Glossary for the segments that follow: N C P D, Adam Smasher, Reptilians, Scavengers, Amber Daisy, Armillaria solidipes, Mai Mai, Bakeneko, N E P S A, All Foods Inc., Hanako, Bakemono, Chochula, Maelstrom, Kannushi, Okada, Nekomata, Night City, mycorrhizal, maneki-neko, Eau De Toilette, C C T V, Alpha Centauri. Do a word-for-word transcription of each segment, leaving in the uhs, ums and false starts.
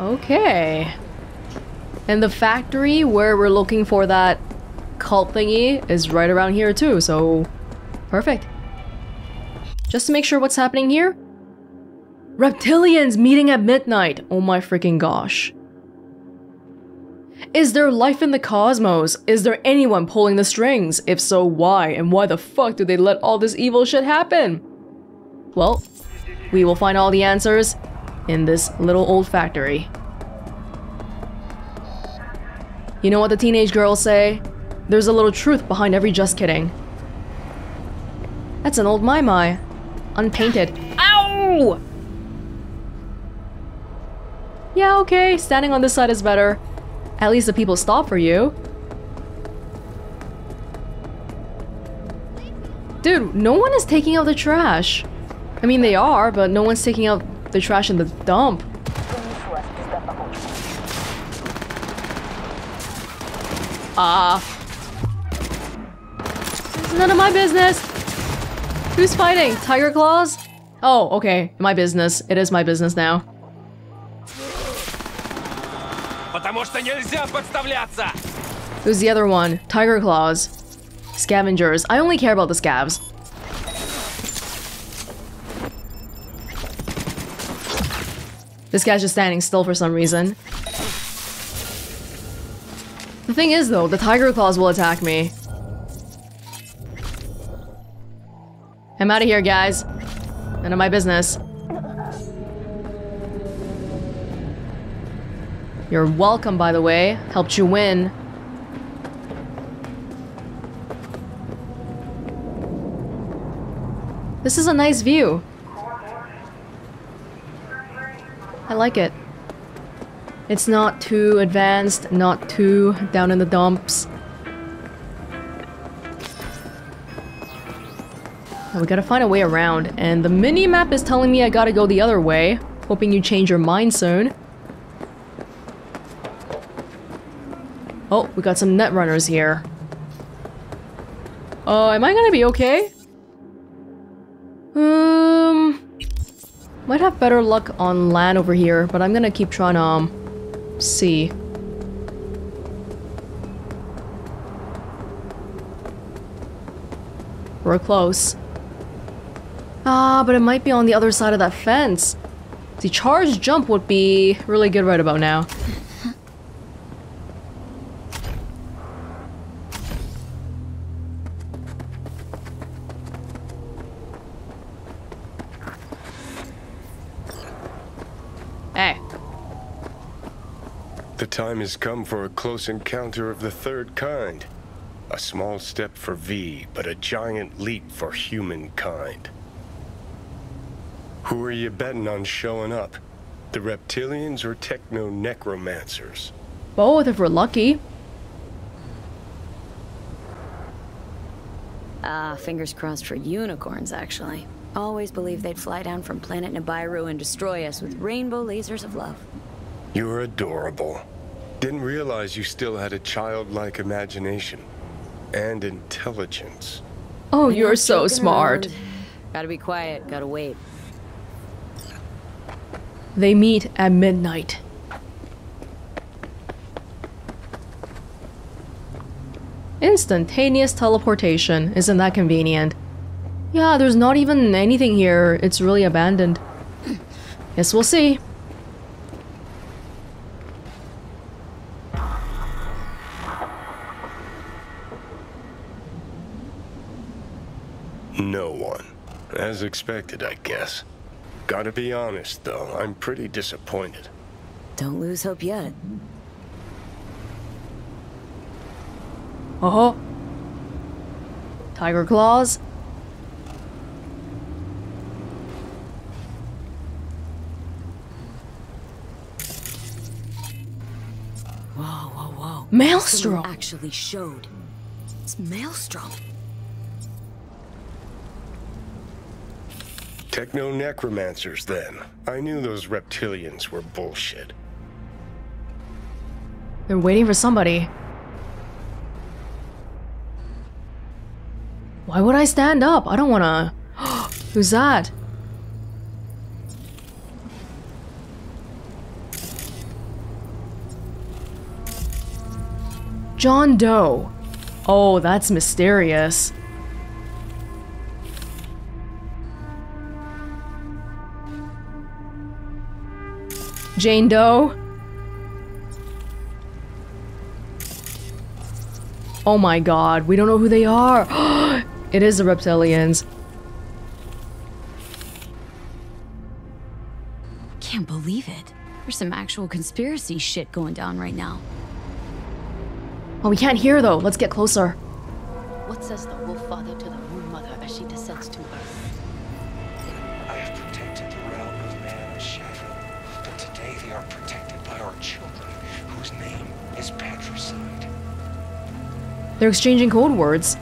Okay. And the factory where we're looking for that cult thingy is right around here too, so perfect. Just to make sure what's happening here. Reptilians meeting at midnight. Oh my freaking gosh. Is there life in the cosmos? Is there anyone pulling the strings? If so, why? And why the fuck do they let all this evil shit happen? Well, we will find all the answers in this little old factory. You know what the teenage girls say? There's a little truth behind every just kidding. That's an old Mai Mai. Unpainted. Ow! Yeah, okay, standing on this side is better. At least the people stop for you. Dude, no one is taking out the trash. I mean, they are, but no one's taking out the trash in the dump. Ah. It's none of my business. Who's fighting? Tiger Claws? Oh, okay. My business. It is my business now. Who's the other one? Tiger Claws. Scavengers. I only care about the scavs. This guy's just standing still for some reason. The thing is though, the Tiger Claws will attack me. I'm out of here, guys. None of my business. You're welcome, by the way. Helped you win. This is a nice view. I like it. It's not too advanced, not too down in the dumps. Now we gotta find a way around, and the mini-map is telling me I gotta go the other way. Hoping you change your mind soon. Oh, we got some net runners here. Oh, uh, am I gonna be okay? Um... Might have better luck on land over here, but I'm gonna keep trying to um, see. We're close. Ah, but it might be on the other side of that fence. The charge jump would be really good right about now. Time has come for a close encounter of the third kind. A small step for V, but a giant leap for humankind. Who are you betting on showing up? The reptilians or techno-necromancers? Both, if we're lucky. Ah, uh, fingers crossed for unicorns, actually. Always believed they'd fly down from planet Nibiru and destroy us with rainbow lasers of love. You're adorable. Didn't realize you still had a childlike imagination and intelligence. Oh, you're so smart. Gotta be quiet, gotta wait. They meet at midnight. Instantaneous teleportation. Isn't that convenient? Yeah, there's not even anything here. It's really abandoned. Guess we'll see. No one. As expected, I guess. Gotta be honest, though, I'm pretty disappointed. Don't lose hope yet. Uh-huh. Tiger Claws? Whoa, whoa, whoa. Maelstrom! Someone actually showed. It's Maelstrom. Techno-necromancers, then. I knew those reptilians were bullshit. They're waiting for somebody. Why would I stand up? I don't wanna... Who's that? John Doe. Oh, that's mysterious. Jane Doe? Oh my god, we don't know who they are. It is the Reptilians. Can't believe it. There's some actual conspiracy shit going down right now. Oh, we can't hear though. Let's get closer. What says the Wolf Father to the Moon Mother as she descends to Earth? I have protected the realm of man and shadow, but today they are protected by our children, whose name is patricide. They're exchanging code words.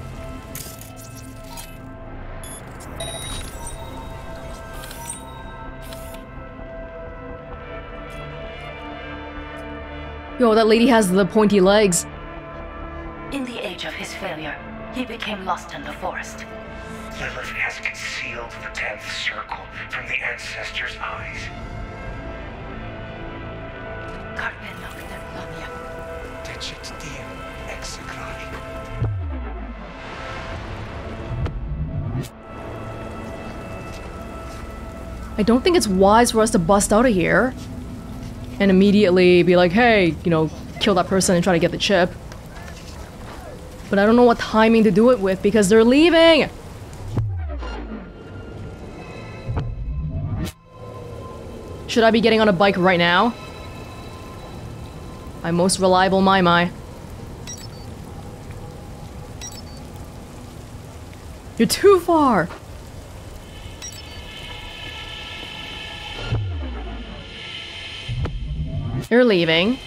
Yo, that lady has the pointy legs. In the age of his failure, he became lost in the forest. Lilith has concealed the tenth circle from the ancestors' eyes. I don't think it's wise for us to bust out of here and immediately be like, hey, you know, kill that person and try to get the chip. But I don't know what timing to do it with because they're leaving! Should I be getting on a bike right now? My most reliable Mai Mai. You're too far! They're leaving.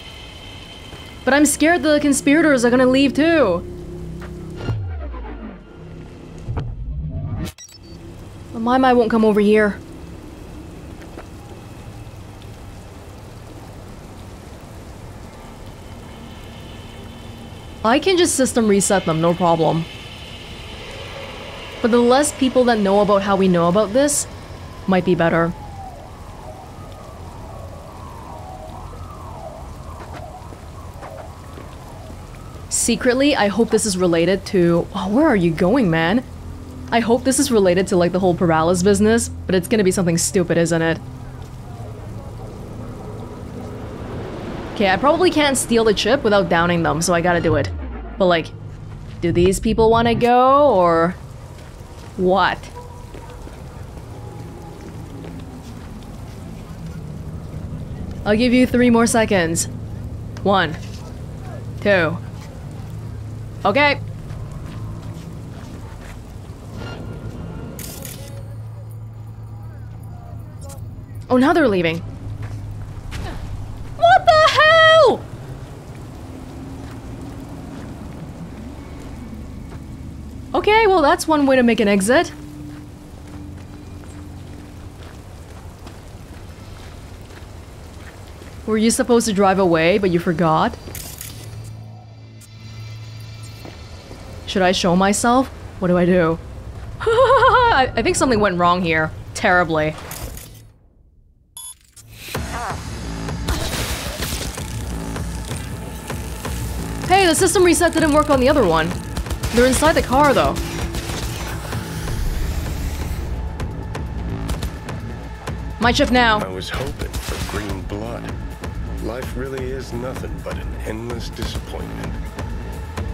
But I'm scared the conspirators are gonna leave too. But Mai Mai won't come over here. I can just system reset them, no problem. But the less people that know about how we know about this might be better. Secretly, I hope this is related to... Oh, where are you going, man? I hope this is related to, like, the whole Paralysis business, but it's gonna be something stupid, isn't it? Okay, I probably can't steal the chip without downing them, so I gotta do it. But, like, do these people wanna go, or... what? I'll give you three more seconds. One. Two. Okay. Oh, now they're leaving. What the hell? Okay, well, that's one way to make an exit. Were you supposed to drive away, but you forgot? Should I show myself? What do I do? I think something went wrong here. Terribly. Hey, the system reset didn't work on the other one. They're inside the car, though. My chip now. I was hoping for green blood. Life really is nothing but an endless disappointment.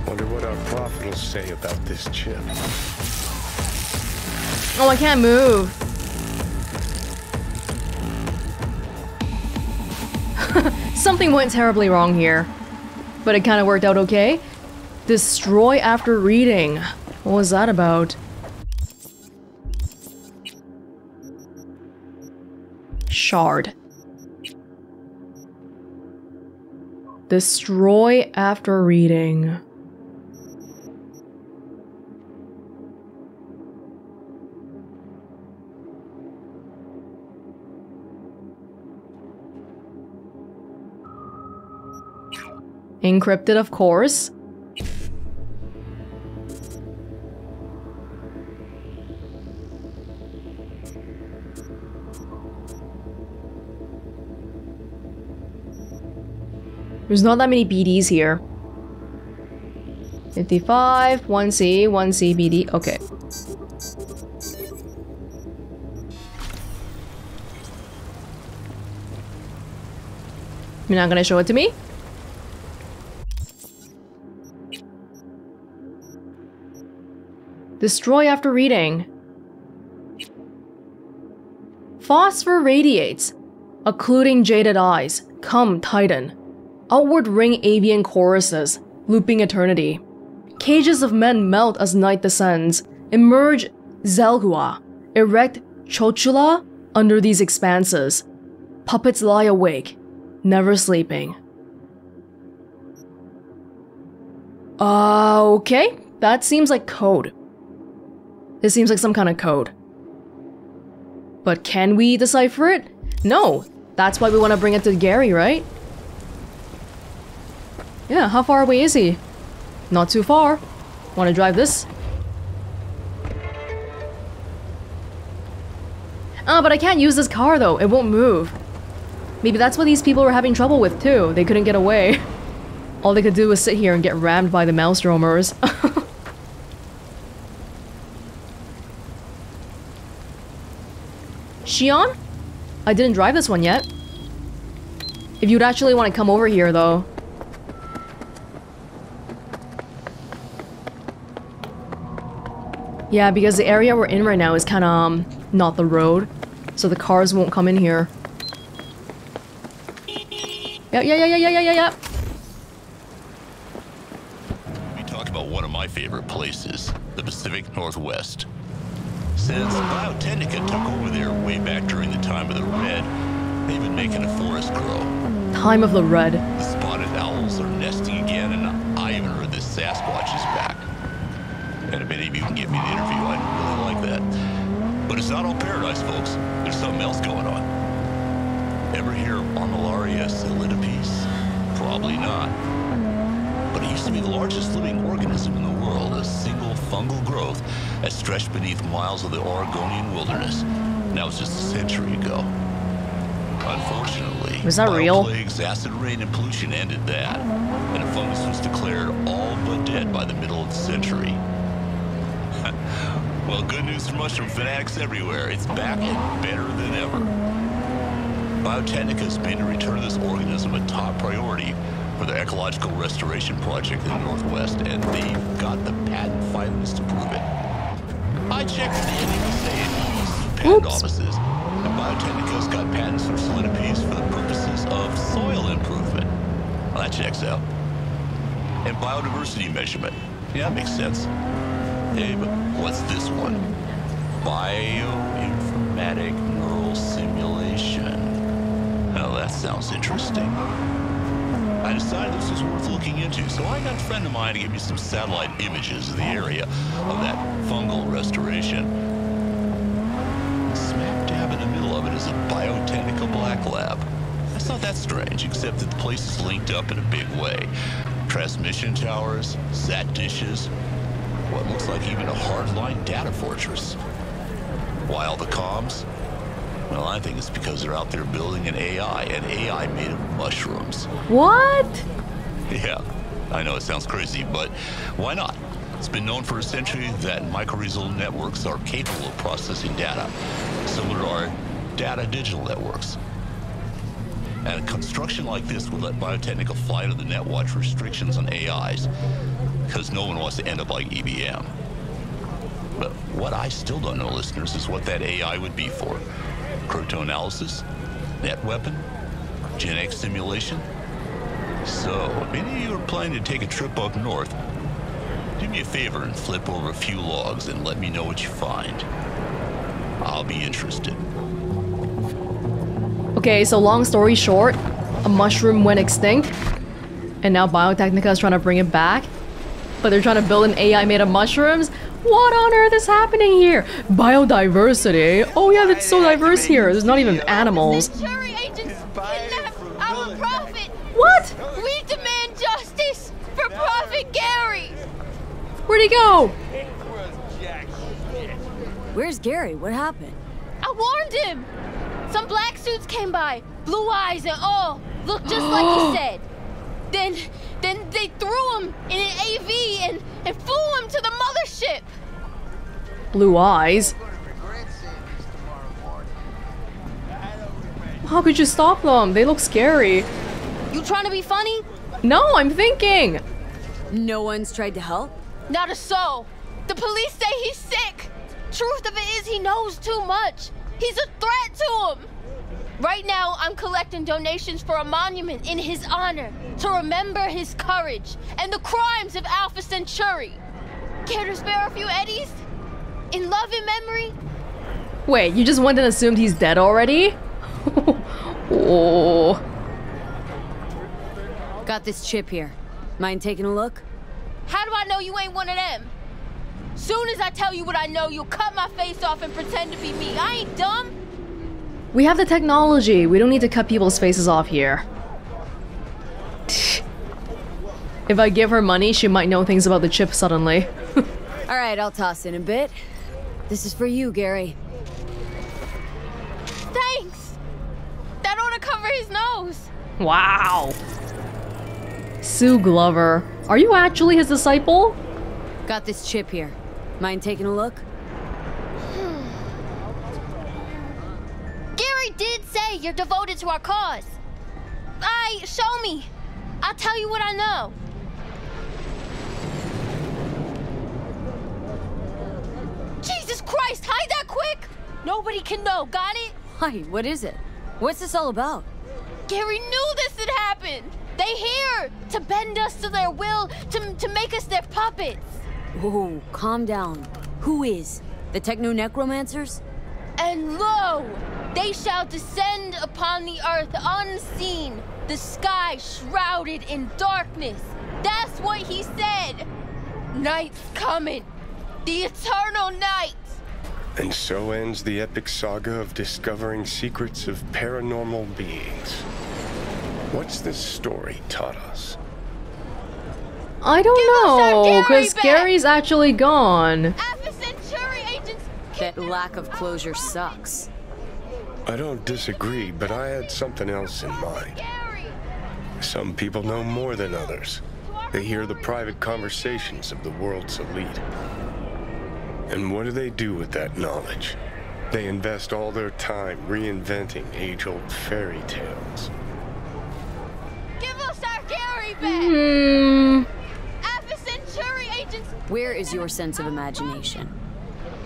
Wonder what our prophet will say about this chip. Oh, I can't move. Something went terribly wrong here, but it kind of worked out okay. Destroy after reading. What was that about? Shard. Destroy after reading. Encrypted, of course. There's not that many B Ds here. fifty-five, one C, one C, B D, okay. You're not gonna show it to me? Destroy after reading. Phosphor radiates, occluding jaded eyes. Come, Titan. Outward ring avian choruses, looping eternity. Cages of men melt as night descends. Emerge Zelhua, erect Chochula under these expanses. Puppets lie awake, never sleeping. Uh, okay, that seems like code. This seems like some kind of code. But can we decipher it? No! That's why we want to bring it to Gary, right? Yeah, how far away is he? Not too far. Want to drive this? Ah, oh, but I can't use this car though. It won't move. Maybe that's what these people were having trouble with too. They couldn't get away. All they could do was sit here and get rammed by the Maelstromers. Shion? I didn't drive this one yet. If you'd actually want to come over here though. Yeah, because the area we're in right now is kind of um, not the road. So the cars won't come in here. Yeah, yeah, yeah, yeah, yeah, yeah, yeah. You talk about one of my favorite places, the Pacific Northwest. Since Biotechnica took over there way back during the time of the Red, they've been making a forest grow. Time of the Red. The spotted owls are nesting again, and I even heard this Sasquatch is back. And if any of you can give me the interview, I'd really like that. But it's not all paradise, folks. There's something else going on. Ever hear of Armillaria solidipes? Probably not. But it used to be the largest living organism in the world, a single fungal growth that stretched beneath miles of the Oregonian wilderness. That was just a century ago. Unfortunately, was that real? Plagues, acid rain, and pollution ended that, and the fungus was declared all but dead by the middle of the century. Well, good news for mushroom fanatics everywhere. It's back and better than ever. Biotechnica has made a return to this organism a top priority for the ecological restoration project in the Northwest, and they've got the patent filings to prove it. I checked with the N E P S A patent offices, and Biotechnica's got patents for solidipes for the purposes of soil improvement. Well, that checks out. And biodiversity measurement. Yeah, that makes sense. Hey, but what's this one? Bioinformatic neural simulation. Well, that sounds interesting. I decided this was worth looking into, so I got a friend of mine to give me some satellite images of the area of that fungal restoration. Smack dab in the middle of it is a Biotechnica black lab. That's not that strange, except that the place is linked up in a big way. Transmission towers, sat dishes, what looks like even a hardline data fortress. While the comms? Well, I think it's because they're out there building an A I, an A I made of mushrooms. What? Yeah, I know it sounds crazy, but why not? It's been known for a century that mycorrhizal networks are capable of processing data, similar to our data digital networks. And a construction like this would let Biotechnica fly under the Netwatch restrictions on A Is, because no one wants to end up like E B M. But what I still don't know, listeners, is what that A I would be for. Cryptoanalysis, net weapon, genetic simulation. So, if any of you are planning to take a trip up north, do me a favor and flip over a few logs and let me know what you find. I'll be interested. Okay, so long story short, a mushroom went extinct, and now Biotechnica is trying to bring it back, but they're trying to build an A I made of mushrooms? What on earth is happening here? Biodiversity? Oh yeah, that's so diverse here. There's not even animals. What? We demand justice for Prophet Gary! Where'd he go? Where's Gary? What happened? I warned him! Some black suits came by, blue eyes and all. Looked just like he said. Then, then they threw him in an A V and, and flew him to the mothership. Blue eyes. How could you stop them? They look scary. You trying to be funny? No, I'm thinking. No one's tried to help? Not a soul. The police say he's sick. Truth of it is he knows too much. He's a threat to him. Right now, I'm collecting donations for a monument in his honor to remember his courage and the crimes of Alpha Centauri. Care to spare a few eddies? In love and memory? Wait, you just went and assumed he's dead already? Oh. Got this chip here. Mind taking a look? How do I know you ain't one of them? Soon as I tell you what I know, you'll cut my face off and pretend to be me. I ain't dumb. We have the technology. We don't need to cut people's faces off here. If I give her money, she might know things about the chip suddenly. All right, I'll toss in a bit. This is for you, Gary. Thanks. That ought to cover his nose. Wow. Sue Glover. Are you actually his disciple? Got this chip here. Mind taking a look? Gary did say you're devoted to our cause. Aye, show me. I'll tell you what I know. Jesus Christ, hide that quick! Nobody can know, got it? Hi, what is it? What's this all about? Gary knew this had happened! They here to bend us to their will, to, to make us their puppets. Whoa, calm down. Who is? The techno-necromancers? And lo, they shall descend upon the earth unseen, the sky shrouded in darkness. That's what he said. Night's coming. The eternal night. And so ends the epic saga of discovering secrets of paranormal beings. What's this story taught us? I don't know, because Gary's actually gone. That lack of closure sucks. I don't disagree, but I had something else in mind. Some people know more than others. They hear the private conversations of the world's elite. And what do they do with that knowledge? They invest all their time reinventing age-old fairy tales. Give us our Gary back! Mm. Where is your sense of imagination?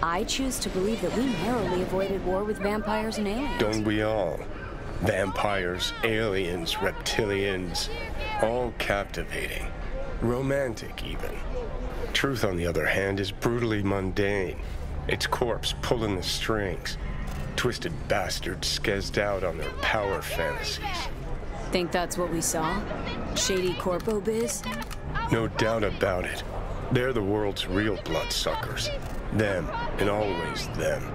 I choose to believe that we narrowly avoided war with vampires and aliens. Don't we all? Vampires, aliens, reptilians, all captivating. Romantic, even. Truth, on the other hand, is brutally mundane. Its corpse pulling the strings. Twisted bastards skezzed out on their power fantasies. Think that's what we saw? Shady corpo biz? No doubt about it. They're the world's real bloodsuckers. Them, and always them.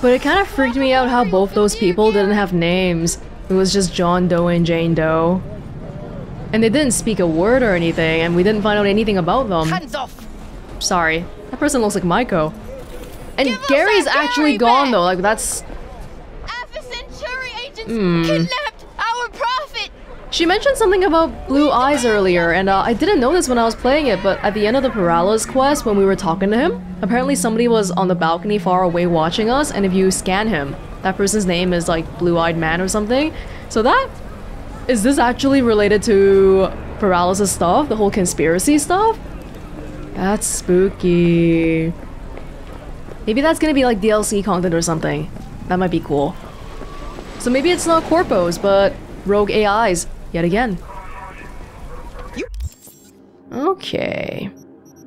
But it kind of freaked me out how both those people didn't have names. It was just John Doe and Jane Doe. And they didn't speak a word or anything, and we didn't find out anything about them. Hands off! Sorry, that person looks like Maiko. And Gary's actually gone though, like that's... Mm. Kidnapped our prophet. She mentioned something about blue eyes earlier, and uh, I didn't notice when I was playing it, but at the end of the Parallax quest, when we were talking to him, apparently somebody was on the balcony far away watching us, and if you scan him, that person's name is like Blue-Eyed Man or something. So that... Is this actually related to Parallax's stuff? The whole conspiracy stuff? That's spooky. Maybe that's gonna be like D L C content or something. That might be cool. So maybe it's not corpos, but rogue A Is, yet again. Okay.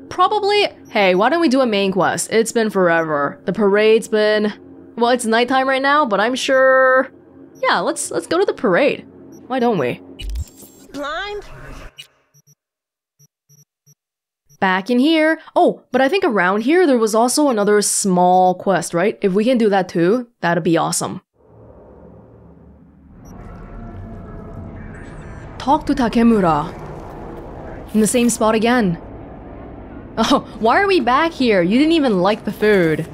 Probably, hey, why don't we do a main quest? It's been forever. The parade's been... Well, it's nighttime right now, but I'm sure... Yeah, let's let's go to the parade. Why don't we? Blind? Back in here. Oh, but I think around here there was also another small quest, right? If we can do that too, that'd be awesome. Talk to Takemura. In the same spot again. Oh, why are we back here? You didn't even like the food.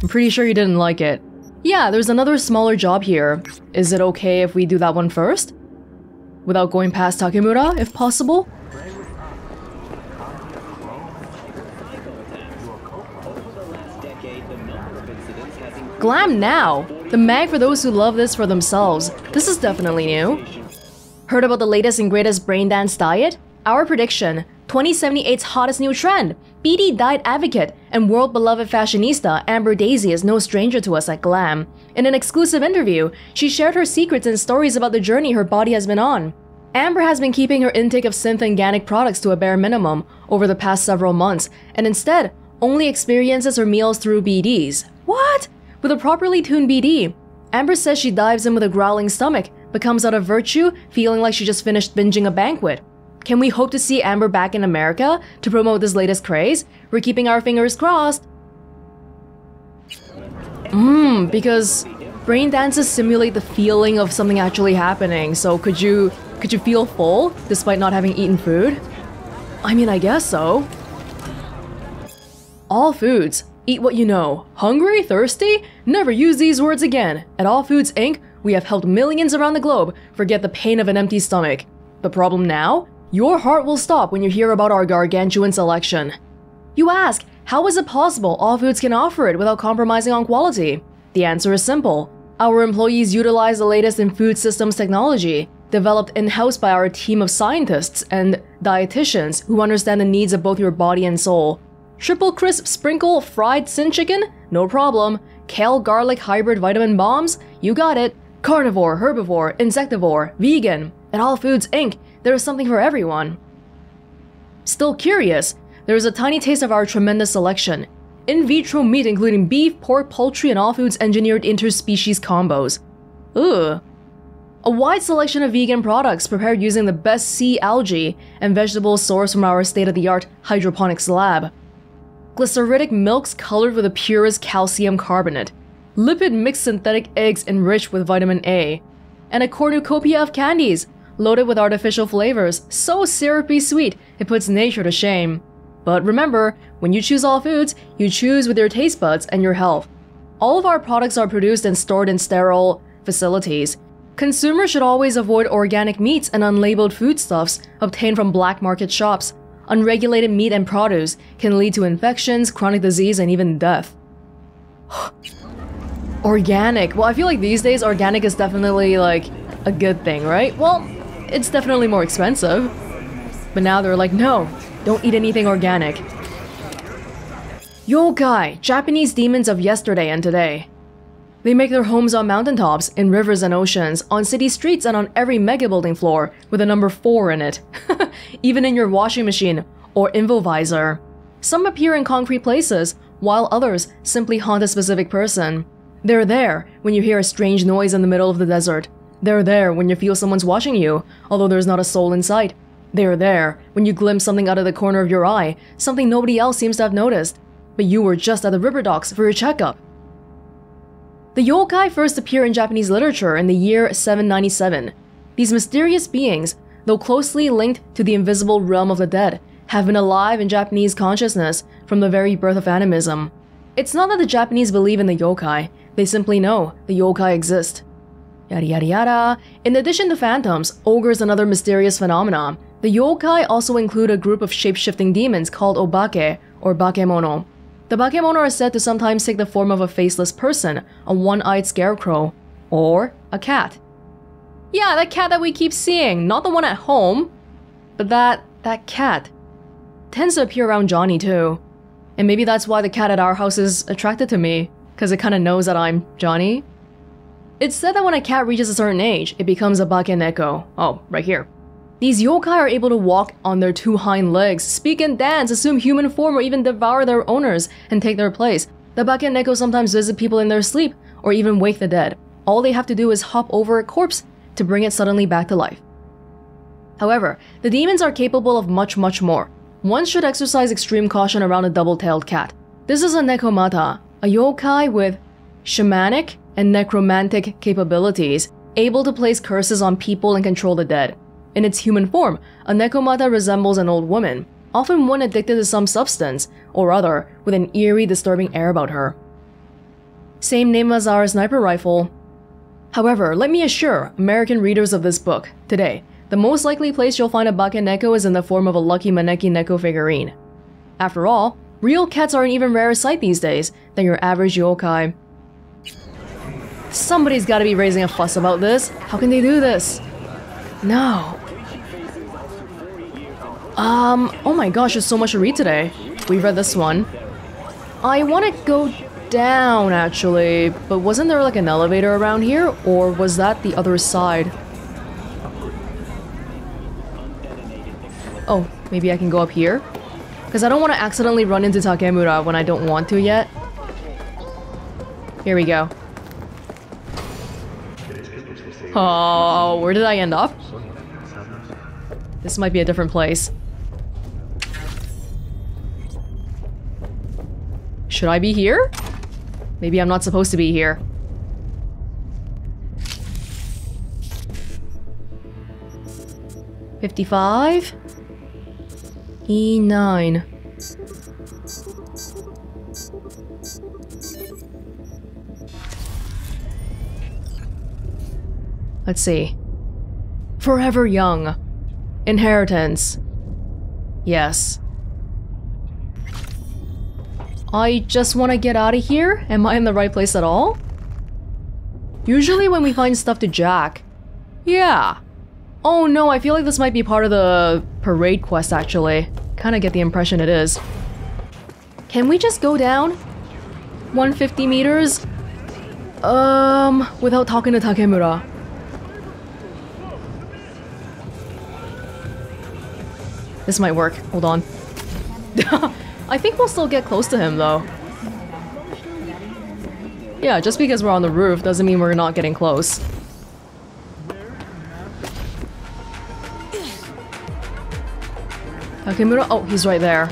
I'm pretty sure you didn't like it. Yeah, there's another smaller job here. Is it okay if we do that one first? without going past Takemura, if possible. Glam now! The mag for those who love this for themselves. This is definitely new. Heard about the latest and greatest brain dance diet? Our prediction, twenty seventy-eight's hottest new trend! B D diet advocate and world-beloved fashionista Amber Daisy is no stranger to us at Glam. In an exclusive interview, she shared her secrets and stories about the journey her body has been on. Amber has been keeping her intake of synth and organic products to a bare minimum over the past several months, and instead, only experiences her meals through B Ds. What? With a properly tuned B D, Amber says she dives in with a growling stomach, but comes out of virtue feeling like she just finished binging a banquet. Can we hope to see Amber back in America to promote this latest craze? We're keeping our fingers crossed. Mmm, because brain dances simulate the feeling of something actually happening, so could you could you feel full despite not having eaten food? I mean, I guess so. All Foods. Eat what you know. Hungry? Thirsty? Never use these words again. At All Foods Incorporated, we have helped millions around the globe forget the pain of an empty stomach. The problem now? Your heart will stop when you hear about our gargantuan selection. You ask, how is it possible All Foods can offer it without compromising on quality? The answer is simple. Our employees utilize the latest in food systems technology, developed in-house by our team of scientists and dietitians who understand the needs of both your body and soul. Triple crisp sprinkle fried sin chicken? No problem. Kale garlic hybrid vitamin bombs? You got it. Carnivore, herbivore, insectivore, vegan. At All Foods Incorporated, there is something for everyone. Still curious? There is a tiny taste of our tremendous selection. In vitro meat including beef, pork, poultry, and All Foods engineered interspecies combos. Ooh. A wide selection of vegan products prepared using the best sea algae and vegetables sourced from our state-of-the-art hydroponics lab. Glyceritic milks colored with the purest calcium carbonate, lipid-mixed synthetic eggs enriched with vitamin A, and a cornucopia of candies loaded with artificial flavors, so syrupy sweet it puts nature to shame. But remember, when you choose All Foods, you choose with your taste buds and your health. All of our products are produced and stored in sterile facilities. Consumers should always avoid organic meats and unlabeled foodstuffs obtained from black market shops. Unregulated meat and produce can lead to infections, chronic disease, and even death. Organic. Well, I feel like these days organic is definitely like a good thing, right? Well, it's definitely more expensive. But now they're like, no, don't eat anything organic. Yokai, Japanese demons of yesterday and today. They make their homes on mountaintops, in rivers and oceans, on city streets, and on every mega building floor with a number four in it. Even in your washing machine or invovisor. Some appear in concrete places, while others simply haunt a specific person. They're there when you hear a strange noise in the middle of the desert. They're there when you feel someone's watching you, although there's not a soul in sight. They're there when you glimpse something out of the corner of your eye, something nobody else seems to have noticed, but you were just at the river docks for your checkup. The yokai first appear in Japanese literature in the year seven ninety-seven. These mysterious beings, though closely linked to the invisible realm of the dead, have been alive in Japanese consciousness from the very birth of animism. It's not that the Japanese believe in the yokai, they simply know the yokai exist. Yada yada yada. In addition to phantoms, ogres, and other mysterious phenomena, the yokai also include a group of shape-shifting demons called Obake or Bakemono. The Bakemono are said to sometimes take the form of a faceless person, a one-eyed scarecrow, or a cat. Yeah, that cat that we keep seeing, not the one at home, but that, that cat. Tends to appear around Johnny too. And maybe that's why the cat at our house is attracted to me, cause it kinda knows that I'm Johnny. It's said that when a cat reaches a certain age, it becomes a Bakeneko. Oh, right here. These yokai are able to walk on their two hind legs, speak and dance, assume human form, or even devour their owners and take their place. The Bakeneko sometimes visit people in their sleep, or even wake the dead. All they have to do is hop over a corpse to bring it suddenly back to life. However, the demons are capable of much, much more. One should exercise extreme caution around a double-tailed cat. This is a Nekomata, a yokai with shamanic and necromantic capabilities, able to place curses on people and control the dead. In its human form, a Nekomata resembles an old woman, often one addicted to some substance or other, with an eerie, disturbing air about her. Same name as our sniper rifle. However, let me assure American readers of this book today The most likely place you'll find a Bakeneko is in the form of a lucky maneki-neko figurine. After all, real cats are an even rarer sight these days than your average yokai. Somebody's gotta be raising a fuss about this. How can they do this? No. Um, oh my gosh, there's so much to read today. We read this one. I want to go down, actually, but wasn't there like an elevator around here, or was that the other side? Oh, maybe I can go up here? Because I don't want to accidentally run into Takemura when I don't want to yet. Here we go. Oh, where did I end up? This might be a different place. Should I be here? Maybe I'm not supposed to be here. fifty-five? E nine. Let's see. Forever young. Inheritance. Yes. I just want to get out of here? Am I in the right place at all? Usually when we find stuff to jack. Yeah. Oh no, I feel like this might be part of the parade quest, actually. Kind of get the impression it is. Can we just go down? one hundred fifty meters? Um, without talking to Takemura. This might work. Hold on. I think we'll still get close to him, though. Yeah, just because we're on the roof doesn't mean we're not getting close. Takemura, oh, he's right there.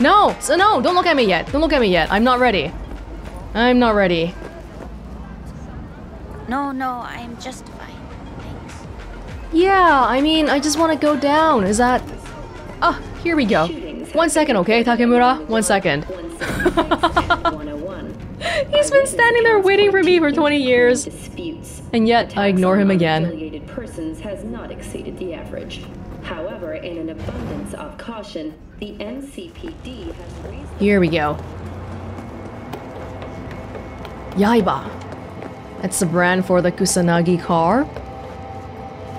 No! So no! Don't look at me yet! Don't look at me yet! I'm not ready. I'm not ready. No, no, I'm just fine. Thanks. Yeah, I mean, I just want to go down. Is that... Ah, here we go. One second, okay, Takemura? One second. He's been standing there waiting for me for twenty years. And yet, I ignore him again. Persons has not exceeded the average. However, in an abundance of caution, the N C P D has raised... Here we go. Yaiba. That's the brand for the Kusanagi car.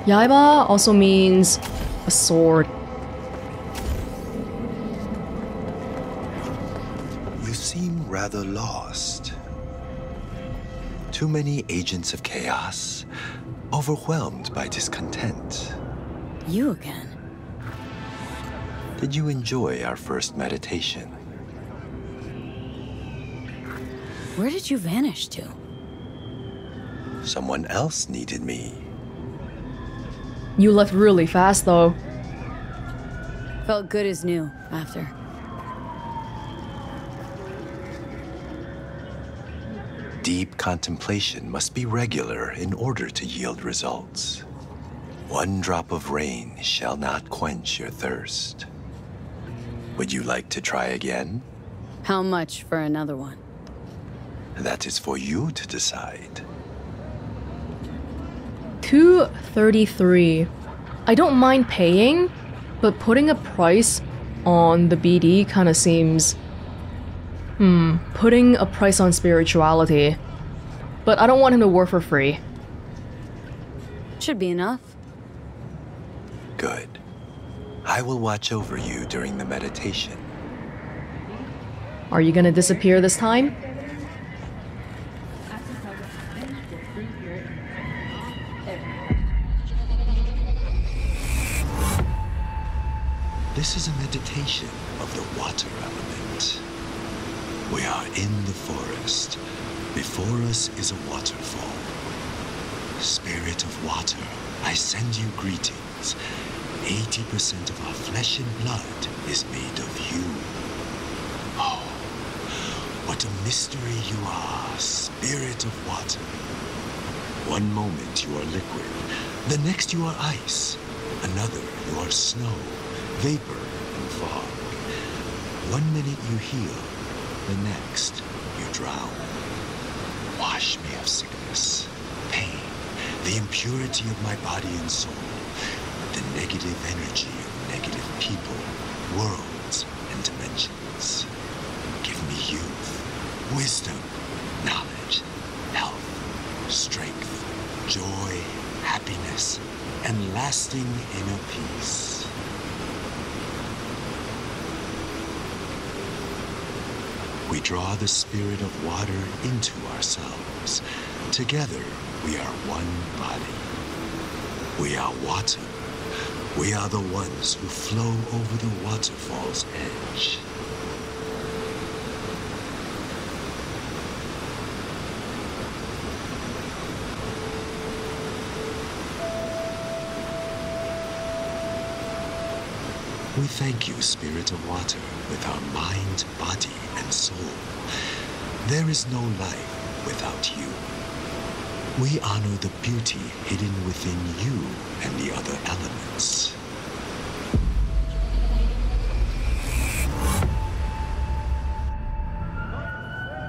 Yaiba also means a sword. You seem rather lost. Too many agents of chaos. Overwhelmed by discontent. You again? Did you enjoy our first meditation? Where did you vanish to? Someone else needed me. You left really fast, though. Felt good as new after. Deep contemplation must be regular in order to yield results. One drop of rain shall not quench your thirst. Would you like to try again? How much for another one? That is for you to decide. two thirty-three. I don't mind paying, but putting a price on the B D kind of seems... Hmm, putting a price on spirituality. But I don't want him to work for free. Should be enough. Good. I will watch over you during the meditation. Are you gonna disappear this time? This is a meditation of the water element. We are in the forest. Before us is a waterfall. Spirit of water, I send you greetings. eighty percent of our flesh and blood is made of you. Oh, what a mystery you are, spirit of water. One moment you are liquid, the next you are ice, another you are snow, vapor, and fog. One minute you heal, the next, you drown. Wash me of sickness, pain, The impurity of my body and soul, the negative energy of negative people, worlds, and dimensions. Give me youth, wisdom, knowledge, health, strength, joy, happiness, and lasting inner peace. We draw the spirit of water into ourselves. Together, we are one body. We are water. We are the ones who flow over the waterfall's edge. We thank you, Spirit of Water, with our mind, body, and soul. There is no life without you. We honor the beauty hidden within you and the other elements.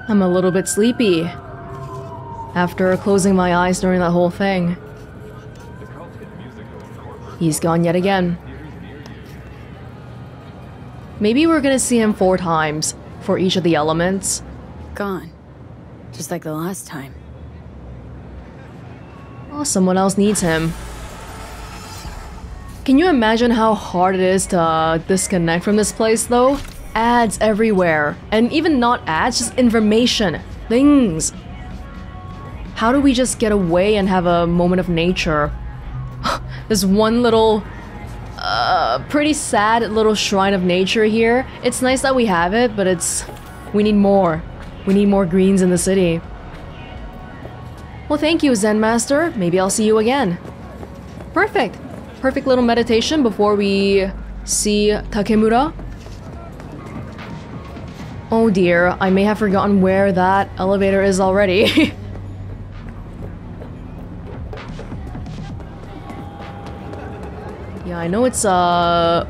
I'm a little bit sleepy after closing my eyes during that whole thing. He's gone yet again. Maybe we're gonna see him four times for each of the elements. Gone. Just like the last time. Oh, someone else needs him. Can you imagine how hard it is to disconnect from this place though? Ads everywhere. And even not ads, just information. Things. How do we just get away and have a moment of nature? This one little... Uh, pretty sad little shrine of nature here. It's nice that we have it, but it's... We need more. We need more greens in the city. Well, thank you, Zen Master. Maybe I'll see you again. Perfect. Perfect little meditation before we see Takemura. Oh dear, I may have forgotten where that elevator is already. I know it's, uh...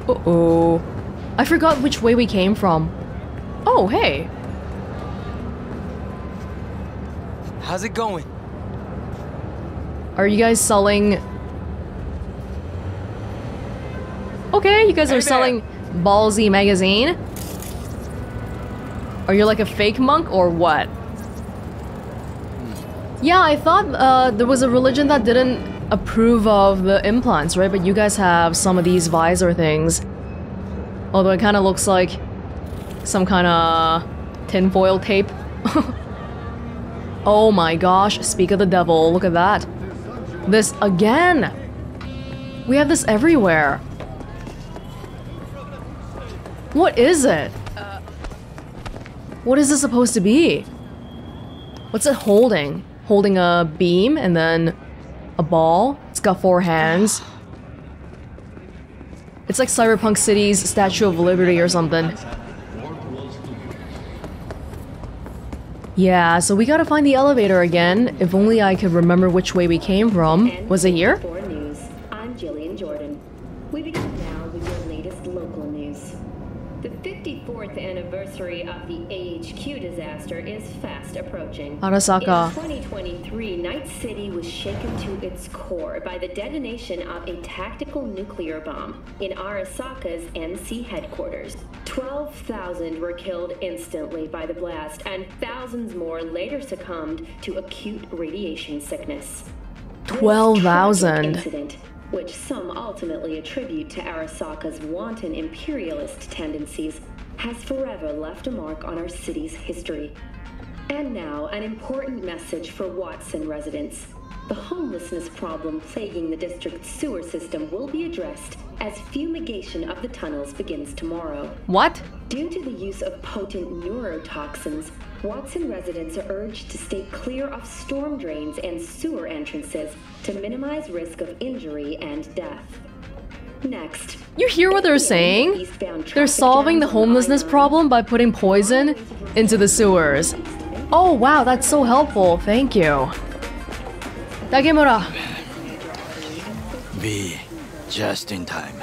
Uh-oh. I forgot which way we came from. Oh, hey! How's it going? Are you guys selling... Okay, you guys hey are there. Selling Ballsy Magazine? Are you like a fake monk or what? Yeah, I thought uh, there was a religion that didn't approve of the implants, right? But you guys have some of these visor things. Although it kind of looks like some kind of tinfoil tape. Oh my gosh, speak of the devil, look at that. This again! We have this everywhere. What is it? What is this supposed to be? What's it holding? Holding a beam and then... a ball? It's got four hands. It's like Cyberpunk City's Statue of Liberty or something. Yeah, so we gotta find the elevator again. If only I could remember which way we came from. Was it here? I'm Jillian Jordan. We begin now with your latest local news. The fifty-fourth anniversary of the A H Q disaster is fast approaching. Arasaka. In twenty twenty-three, Night City was shaken to its core by the detonation of a tactical nuclear bomb in Arasaka's M C headquarters. twelve thousand were killed instantly by the blast, and thousands more later succumbed to acute radiation sickness. twelve thousand. Which some ultimately attribute to Arasaka's wanton imperialist tendencies, has forever left a mark on our city's history. And now, an important message for Watson residents. The homelessness problem plaguing the district's sewer system will be addressed as fumigation of the tunnels begins tomorrow. What? Due to the use of potent neurotoxins, Watson residents are urged to stay clear of storm drains and sewer entrances to minimize risk of injury and death. Next. You hear what they're saying? They're solving the homelessness problem by putting poison into the sewers. Oh wow, that's so helpful. Thank you. Takemura. Be just in time.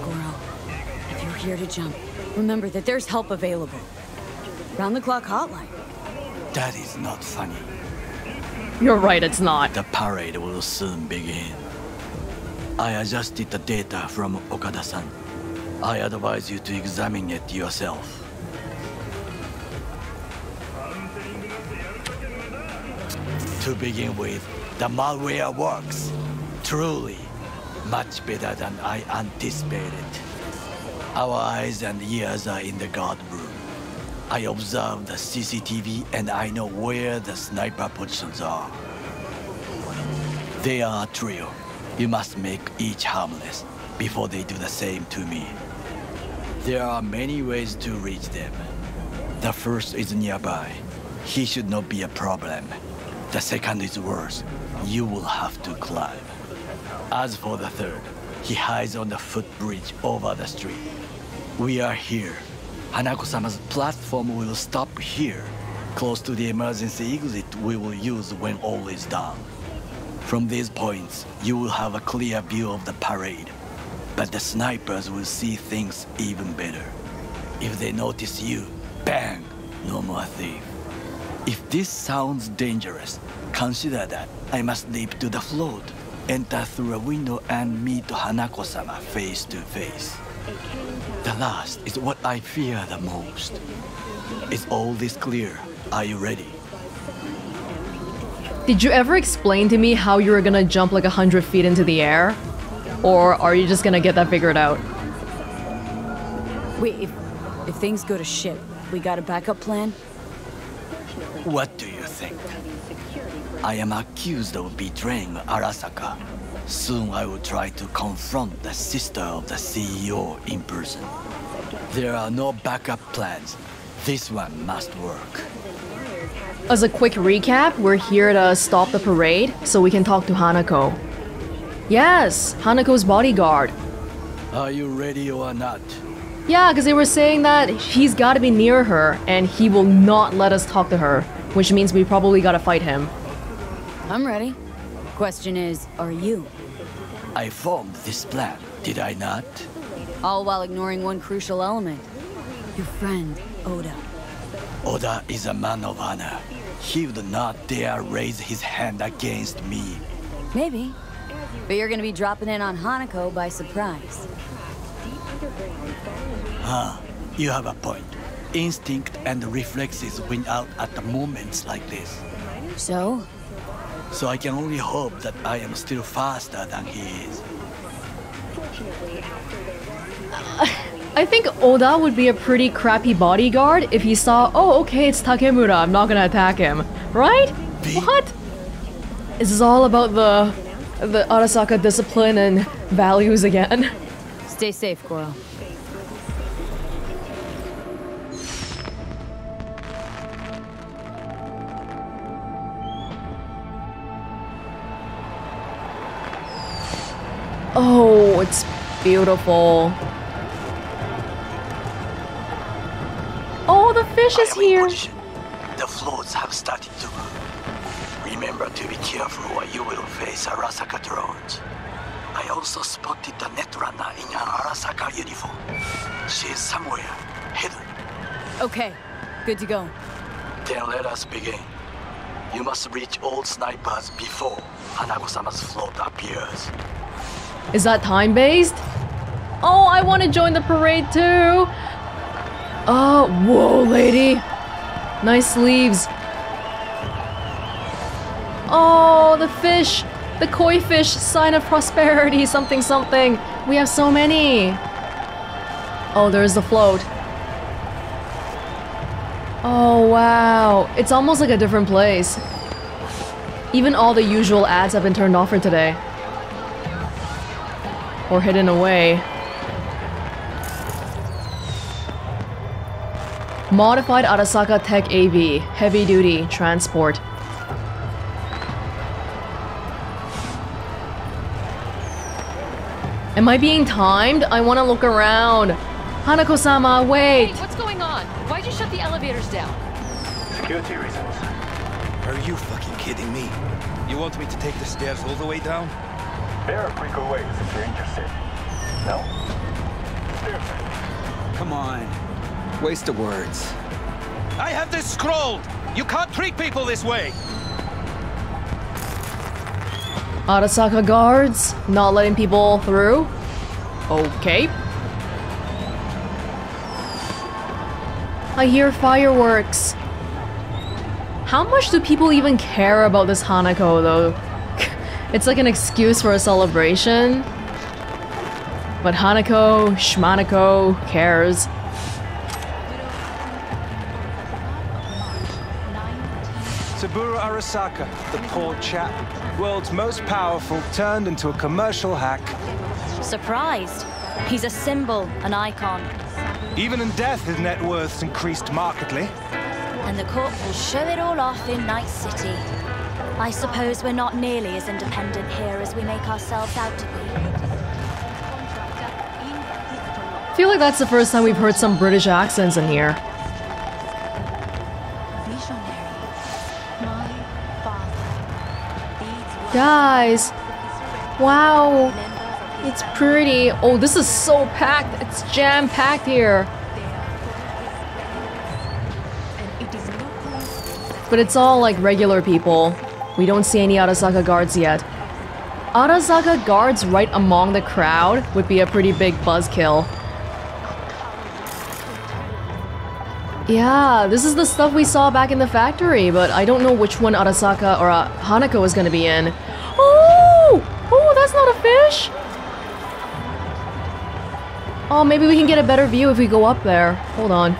Goro, if you're here to jump, remember that there's help available. Round the clock hotline. That is not funny. You're right, it's not. The parade will soon begin. I adjusted the data from Okada-san. I advise you to examine it yourself. To begin with, the malware works. Truly, much better than I anticipated. Our eyes and ears are in the guard room. I observe the C C T V and I know where the sniper positions are. They are a trio. You must make each harmless before they do the same to me. There are many ways to reach them. The first is nearby. He should not be a problem. The second is worse. You will have to climb. As for the third, he hides on the footbridge over the street. We are here. Hanako-sama's platform will stop here. Close to the emergency exit we will use when all is done. From these points, you will have a clear view of the parade. But the snipers will see things even better. If they notice you, bang! No more thief. If this sounds dangerous, consider that I must leap to the float, enter through a window and meet Hanako-sama face to face. The last is what I fear the most. Is all this clear? Are you ready? Did you ever explain to me how you were gonna jump like a hundred feet into the air? Or are you just gonna get that figured out? Wait, if, if things go to shit, we got a backup plan? What do you think? I am accused of betraying Arasaka. Soon I will try to confront the sister of the C E O in person. There are no backup plans. This one must work. As a quick recap, we're here to stop the parade so we can talk to Hanako. Yes, Hanako's bodyguard. Are you ready or not? Yeah, because they were saying that he's got to be near her and he will not let us talk to her, which means we probably got to fight him. I'm ready. Question is, are you? I formed this plan, did I not? All while ignoring one crucial element. Your friend, Oda. Oda is a man of honor. He would not dare raise his hand against me. Maybe. But you're gonna be dropping in on Hanako by surprise. Huh. You have a point. Instinct and reflexes win out at the moments like this. So? So I can only hope that I am still faster than he is. I think Oda would be a pretty crappy bodyguard if he saw, oh, okay, it's Takemura, I'm not gonna attack him. Right? Be what? This is all about the, the Arasaka discipline and values again. Stay safe, Coral. Oh, it's beautiful. Oh, the fish is here. The floats have started to move. Remember to be careful or you will face Arasaka drones. I also spotted the netrunner in an Arasaka uniform. She is somewhere, hidden. Okay, good to go. Then let us begin. You must reach all snipers before Hanako-sama's float appears. Is that time-based? Oh, I want to join the parade too! Oh, whoa, lady! Nice sleeves. Oh, the fish! The koi fish, sign of prosperity, something something. We have so many! Oh, there's the float. Oh, wow. It's almost like a different place. Even all the usual ads have been turned off for today. Or hidden away. Modified Arasaka Tech A V, heavy duty transport. Am I being timed? I want to look around. Hanako-sama, wait. Hey, what's going on? Why'd you shut the elevators down? Security reasons. Are you fucking kidding me? You want me to take the stairs all the way down? There are quicker ways if you're interested. No? Seriously. Come on. Waste of words. I have this scrolled! You can't treat people this way! Arasaka guards, not letting people through. Okay. I hear fireworks. How much do people even care about this Hanako, though? It's like an excuse for a celebration. But Hanako, Shmanako, cares. Saburo Arasaka, the poor chap, world's most powerful, turned into a commercial hack. Surprised? He's a symbol, an icon. Even in death, his net worth's increased markedly. And the court will show it all off in Night City. I suppose we're not nearly as independent here as we make ourselves out to be. I feel like that's the first time we've heard some British accents in here. Guys, wow, it's pretty. Oh, this is so packed. It's jam-packed here. But it's all like regular people. We don't see any Arasaka guards yet. Arasaka guards right among the crowd would be a pretty big buzzkill. Yeah, this is the stuff we saw back in the factory, but I don't know which one Arasaka or uh, Hanako is gonna be in. Oh! Oh, that's not a fish! Oh, maybe we can get a better view if we go up there. Hold on.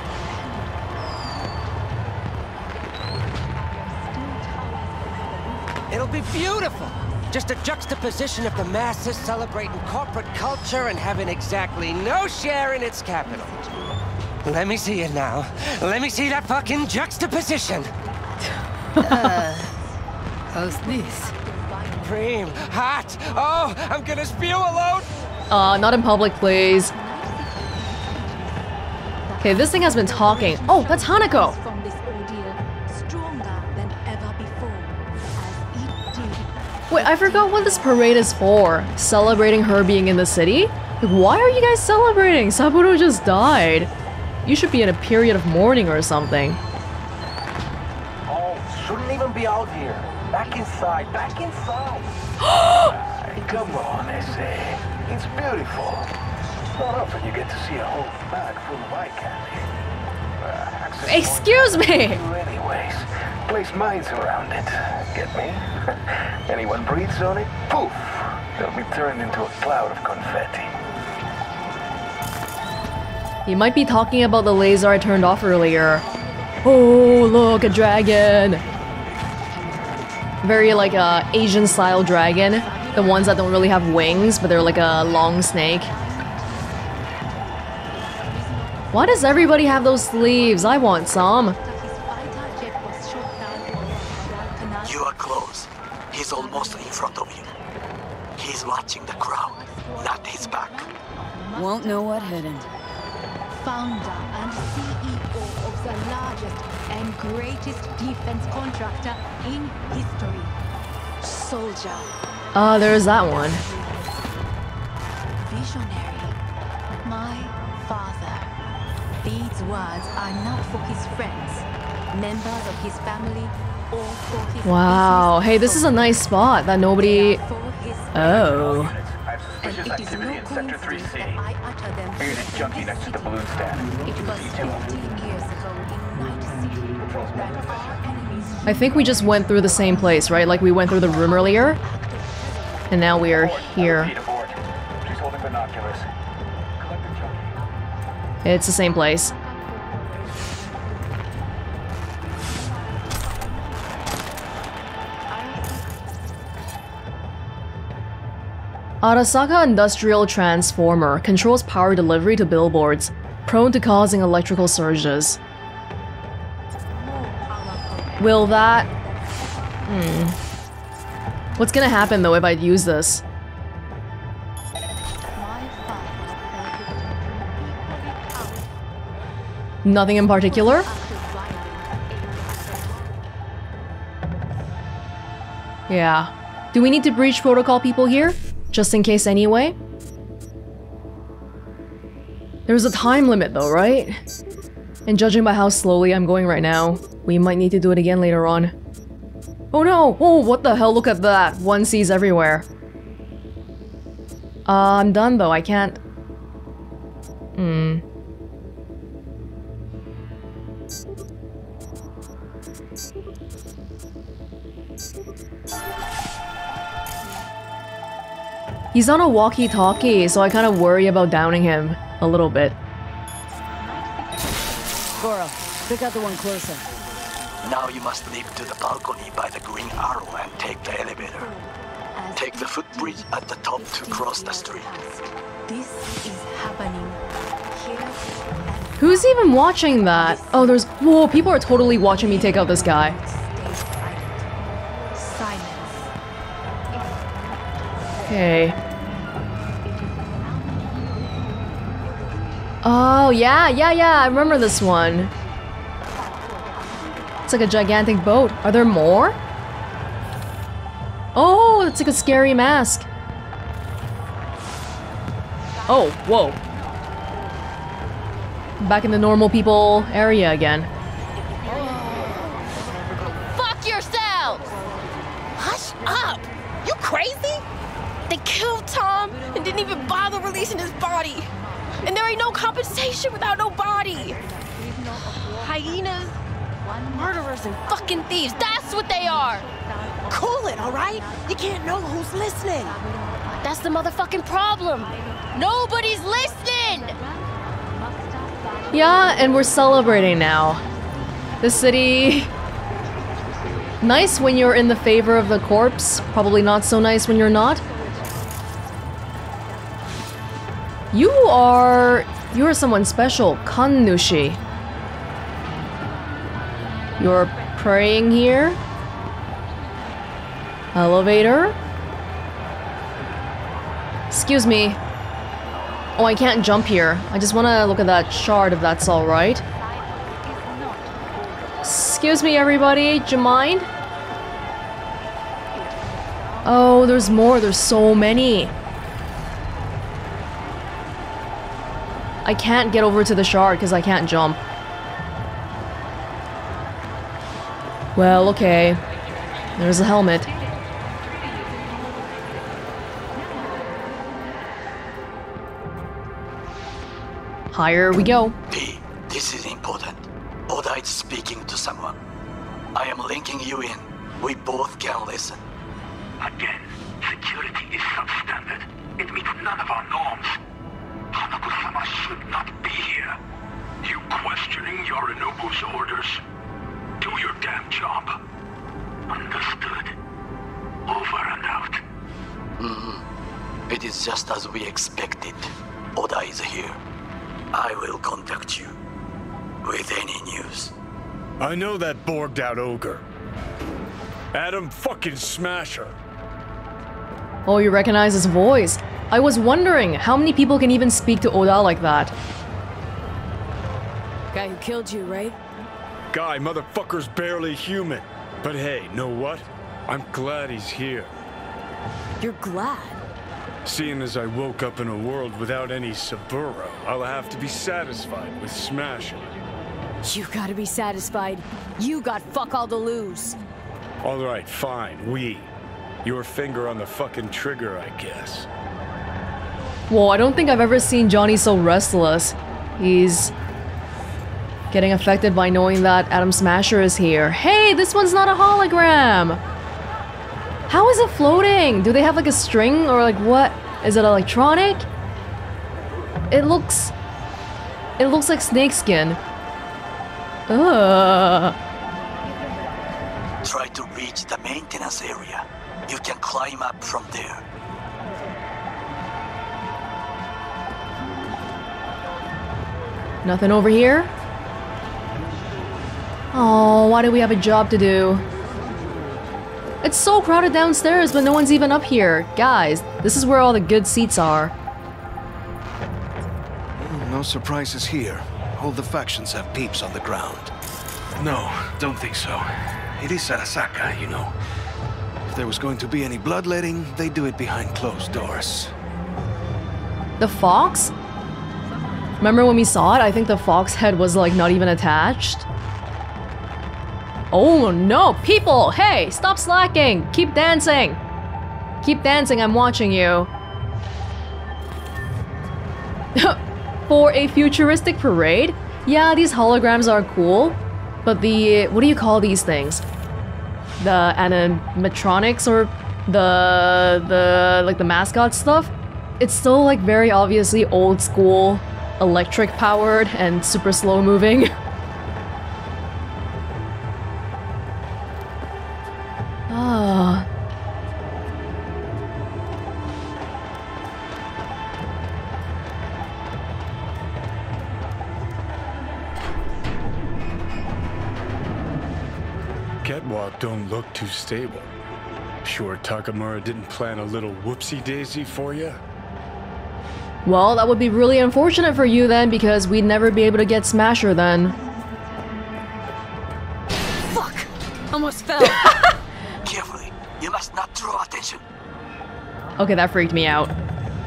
It'll be beautiful! Just a juxtaposition of the masses celebrating corporate culture and having exactly no share in its capital. Let me see it now. Let me see that fucking juxtaposition. uh, how's this? Cream, hot. Oh, I'm gonna spew a load. Uh, not in public, please. Okay, this thing has been talking. Oh, that's Hanako. Wait, I forgot what this parade is for. Celebrating her being in the city? Why are you guys celebrating? Saburo just died. You should be in a period of mourning or something. Oh, shouldn't even be out here. Back inside, back inside. uh, come on, I say. It's beautiful. It's not often you get to see a whole bag full of eye candy. Uh, Excuse me! Anyways, place mines around it. Get me? Anyone breathes on it, poof! They'll be turned into a cloud of confetti. He might be talking about the laser I turned off earlier. Oh, look, a dragon! Very like a Asian-style dragon. The ones that don't really have wings, but they're like a long snake. Why does everybody have those sleeves? I want some. You are close. He's almost in front of you. He's watching the crowd, not his back. Won't know what hit him. Founder and C E O of the largest and greatest defense contractor in history, Soldier. Ah, uh, there's that one. Visionary, my father. These words are not for his friends, members of his family, or for his. Wow. Hey, this is a nice spot that nobody. Oh. It is no coincidence that I utter them in this city. Next to the balloon stand. It was fifteen years ago in Night City that our enemies... I think we just went through the same place, right? Like we went through the room earlier? And now we are here. It's the same place. Arasaka Industrial Transformer controls power delivery to billboards, prone to causing electrical surges. Will that... Hmm. What's gonna happen though if I use this? Nothing in particular? Yeah. Do we need to breach protocol people here? Just in case anyway? There's a time limit though, right? And judging by how slowly I'm going right now, We might need to do it again later on. Oh no! Oh, what the hell? Look at that! One sees everywhere. Uh, I'm done though, I can't... Hmm... He's on a walkie-talkie, so I kind of worry about downing him a little bit. Goro, pick out the one closer. Now you must leap to the balcony by the green arrow and take the elevator. Take the footbridge at the top to cross the street. This is happening here. Who's even watching that? Oh, there's... Whoa, people are totally watching me take out this guy. Okay. Oh, yeah, yeah, yeah, I remember this one. It's like a gigantic boat. Are there more? Oh, it's like a scary mask. Oh, whoa. Back in the normal people area again. Fuck yourselves! Hush up! You crazy? They killed Tom and didn't even bother releasing his body. And there ain't no compensation without no body. Hyenas, murderers, and fucking thieves. That's what they are. Cool it, all right? You can't know who's listening. That's the motherfucking problem. Nobody's listening. Yeah, and we're celebrating now. The city. Nice when you're in the favor of the corpse. Probably not so nice when you're not. You are... You are someone special, Kannushi. You're praying here? Elevator? Excuse me. Oh, I can't jump here. I just want to look at that shard if that's alright. Excuse me, everybody. Do you mind? Oh, there's more. There's so many. I can't get over to the shard because I can't jump. Well, okay. There's a helmet. Higher we go. P, this is important. Oda is speaking to someone. I am linking you in. We both can listen. Again, security is substandard. It meets none of our norms. Hanako-sama should not be here. You questioning Yorinobu's orders? Do your damn job. Understood. Over and out. Mm-hmm. It is just as we expected. Oda is here. I will contact you with any news. I know that borged out ogre. Adam fucking Smasher. Oh, you recognize his voice. I was wondering, how many people can even speak to Oda like that? Guy who killed you, right? Guy, motherfucker's barely human. But hey, know what? I'm glad he's here. You're glad? Seeing as I woke up in a world without any Saburo, I'll have to be satisfied with smashing. You gotta be satisfied. You got fuck all to lose. Alright, fine, we. Your finger on the fucking trigger, I guess. Whoa, I don't think I've ever seen Johnny so restless. He's getting affected by knowing that Adam Smasher is here. Hey, this one's not a hologram! How is it floating? Do they have like a string or like what? Is it electronic? It looks... It looks like snakeskin. Ugh. Try to reach the maintenance area. You can climb up from there. Nothing over here? Oh, why do we have a job to do? It's so crowded downstairs, but no one's even up here. Guys, this is where all the good seats are. No surprises here. All the factions have peeps on the ground. No, don't think so. It is Arasaka, you know. If there was going to be any bloodletting, they do it behind closed doors. The fox? Remember when we saw it? I think the fox head was like not even attached. Oh no, people! Hey, stop slacking! Keep dancing! Keep dancing, I'm watching you. For a futuristic parade? Yeah, these holograms are cool, but the... what do you call these things? The animatronics or the... the... like the mascot stuff? It's still like very obviously old school, electric powered, and super slow moving. Ah. Catwalk don't look too stable. Sure Takemura didn't plan a little whoopsie-daisy for you? Well, that would be really unfortunate for you then, because we'd never be able to get Smasher then. Fuck! Almost fell. Carefully, you must not draw attention. Okay, that freaked me out.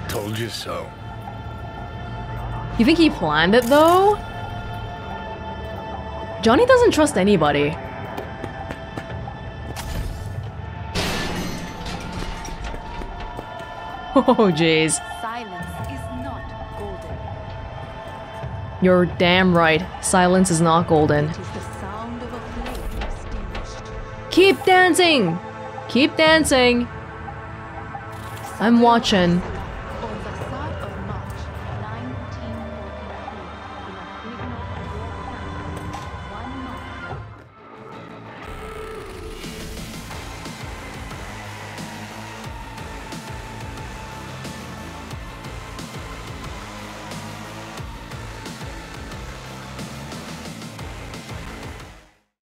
Told you so. You think he planned it though? Johnny doesn't trust anybody. Oh, jeez. Silence is not golden. You're damn right. Silence is not golden. It is the sound of a flame extinguished. Keep dancing! Keep dancing! I'm watching.